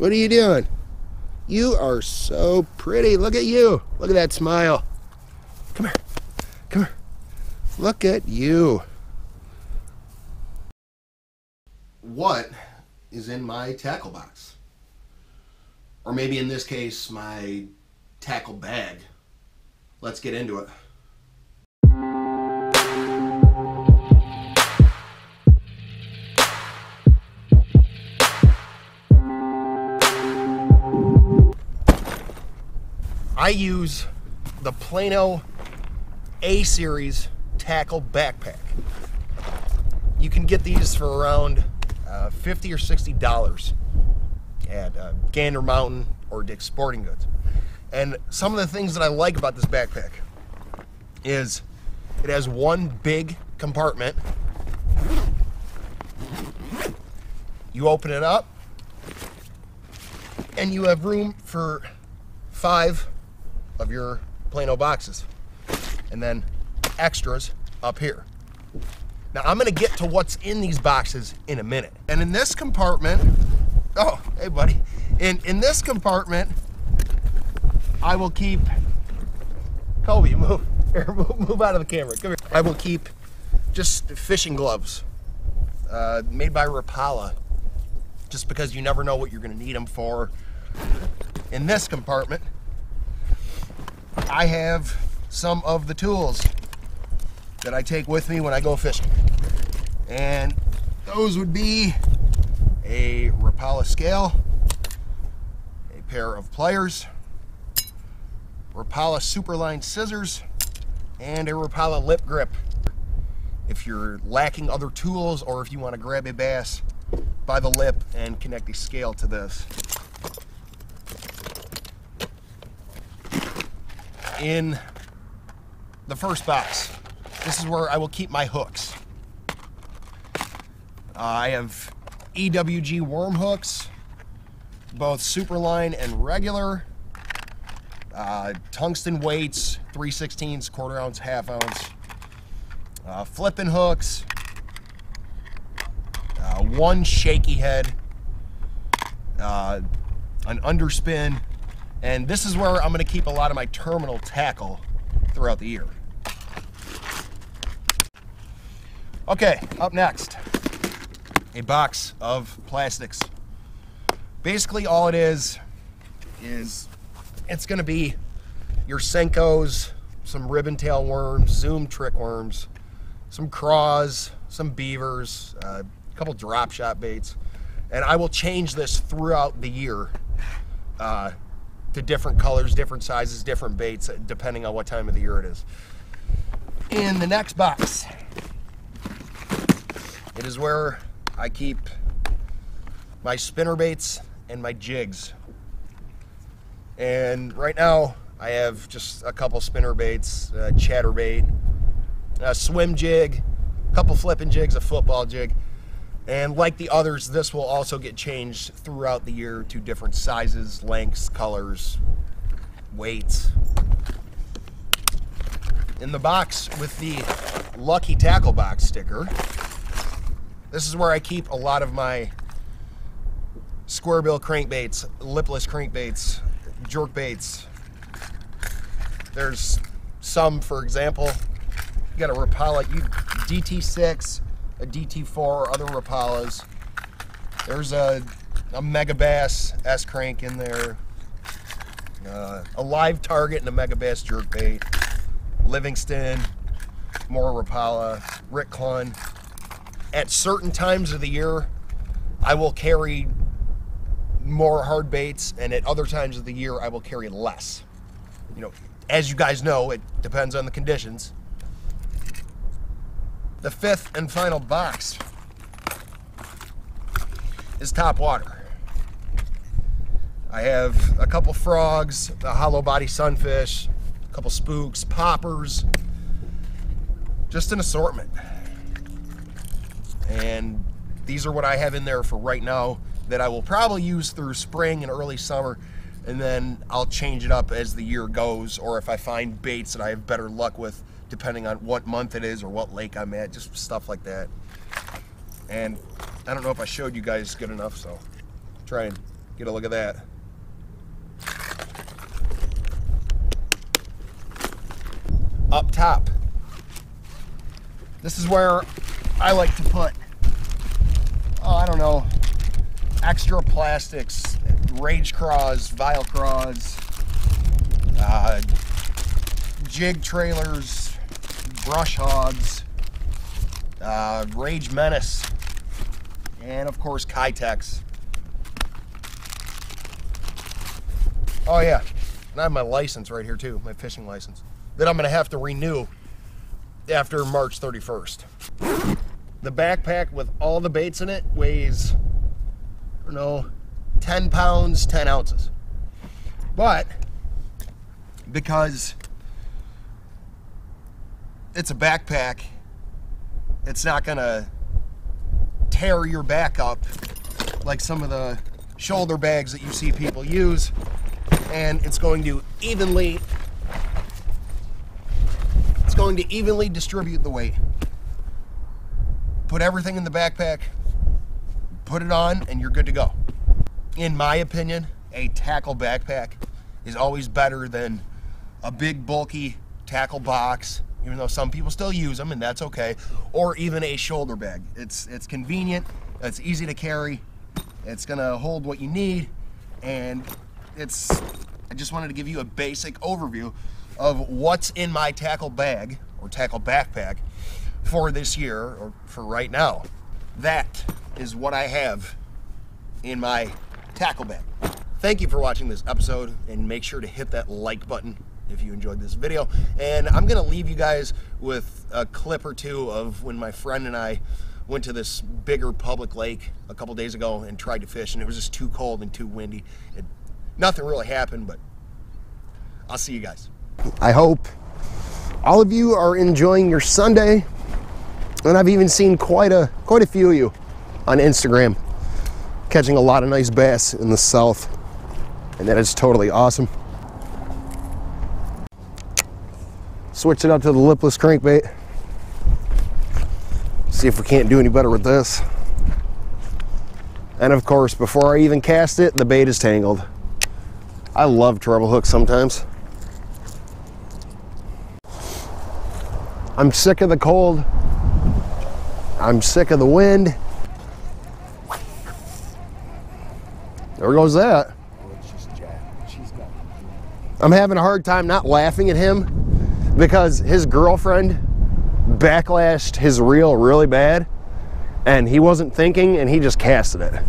What are you doing? You are so pretty. Look at you. Look at that smile. Come here. Come here. Look at you. What is in my tackle box? Or maybe in this case, my tackle bag. Let's get into it. I use the Plano A-Series Tackle Backpack. You can get these for around $50 or $60 at Gander Mountain or Dick's Sporting Goods. And some of the things that I like about this backpack is it has one big compartment. You open it up and you have room for 5 of your Plano boxes, and then extras up here. Now I'm gonna get to what's in these boxes in a minute. And in this compartment, oh, hey buddy. In this compartment, I will keep, Colby, move out of the camera, come here. I will keep just fishing gloves made by Rapala, just because you never know what you're gonna need them for. In this compartment, I have some of the tools that I take with me when I go fishing. And those would be a Rapala scale, a pair of pliers, Rapala Superline scissors, and a Rapala lip grip. If you're lacking other tools or if you want to grab a bass by the lip and connect the scale to this. In the first box, this is where I will keep my hooks. I have EWG worm hooks, both Superline and regular, tungsten weights, 3/16, quarter ounce, half ounce, flipping hooks, one shaky head, an underspin. And this is where I'm gonna keep a lot of my terminal tackle throughout the year. Okay, up next, a box of plastics. Basically all it is it's gonna be your Senkos, some ribbon tail worms, Zoom trick worms, some craws, some beavers, a couple drop shot baits. And I will change this throughout the year. To different colors, different sizes, different baits, depending on what time of the year it is. In the next box, it is where I keep my spinner baits and my jigs. And right now, I have just a couple spinner baits, a chatterbait, a swim jig, a couple flipping jigs, a football jig. And like the others, this will also get changed throughout the year to different sizes, lengths, colors, weights. In the box with the Lucky Tackle Box sticker, this is where I keep a lot of my squarebill crankbaits, lipless crankbaits, jerkbaits. There's some, for example, you got a Rapala DT6, a DT4, other Rapalas. There's a Megabass S-crank in there, a live target and a Megabass jerkbait, Livingston, more Rapala, Rick Clun. At certain times of the year, I will carry more hard baits, and at other times of the year, I will carry less. You know, as you guys know, it depends on the conditions. The fifth and final box is top water. I have a couple frogs, a hollow body sunfish, a couple spooks, poppers, just an assortment. And these are what I have in there for right now that I will probably use through spring and early summer, and then I'll change it up as the year goes, or if I find baits that I have better luck with, depending on what month it is or what lake I'm at, just stuff like that. And I don't know if I showed you guys good enough, so try and Get a look at that. Up top. This is where I like to put, oh, I don't know, extra plastics, rage craws, vial craws, jig trailers, brush hogs, Rage Menace, and of course Kitex. Oh yeah, and I have my license right here too, my fishing license, that I'm going to have to renew after March 31st. The backpack with all the baits in it weighs, I don't know, 10 pounds, 10 ounces. But because it's a backpack, it's not gonna tear your back up like some of the shoulder bags that you see people use, and it's going to evenly distribute the weight. Put everything in the backpack, put it on, and you're good to go. In my opinion, a tackle backpack is always better than a big bulky tackle box, even though some people still use them, and that's okay, or even a shoulder bag. It's convenient, it's easy to carry, it's gonna hold what you need, and it's, I just wanted to give you a basic overview of what's in my tackle bag or tackle backpack for this year, or for right now. That is what I have in my tackle bag. Thank you for watching this episode, and make sure to hit that like button if you enjoyed this video. And I'm gonna leave you guys with a clip or two of when my friend and I went to this bigger public lake a couple days ago and tried to fish, and it was just too cold and too windy. Nothing really happened, but I'll see you guys. I hope all of you are enjoying your Sunday, and I've even seen quite a few of you on Instagram catching a lot of nice bass in the south, and that is totally awesome. Switch it up to the lipless crankbait. See if we can't do any better with this. And of course, before I even cast it, the bait is tangled. I love treble hooks sometimes. I'm sick of the cold. I'm sick of the wind. There goes that. I'm having a hard time not laughing at him, because his girlfriend backlashed his reel really bad, and he wasn't thinking, and he just casted it.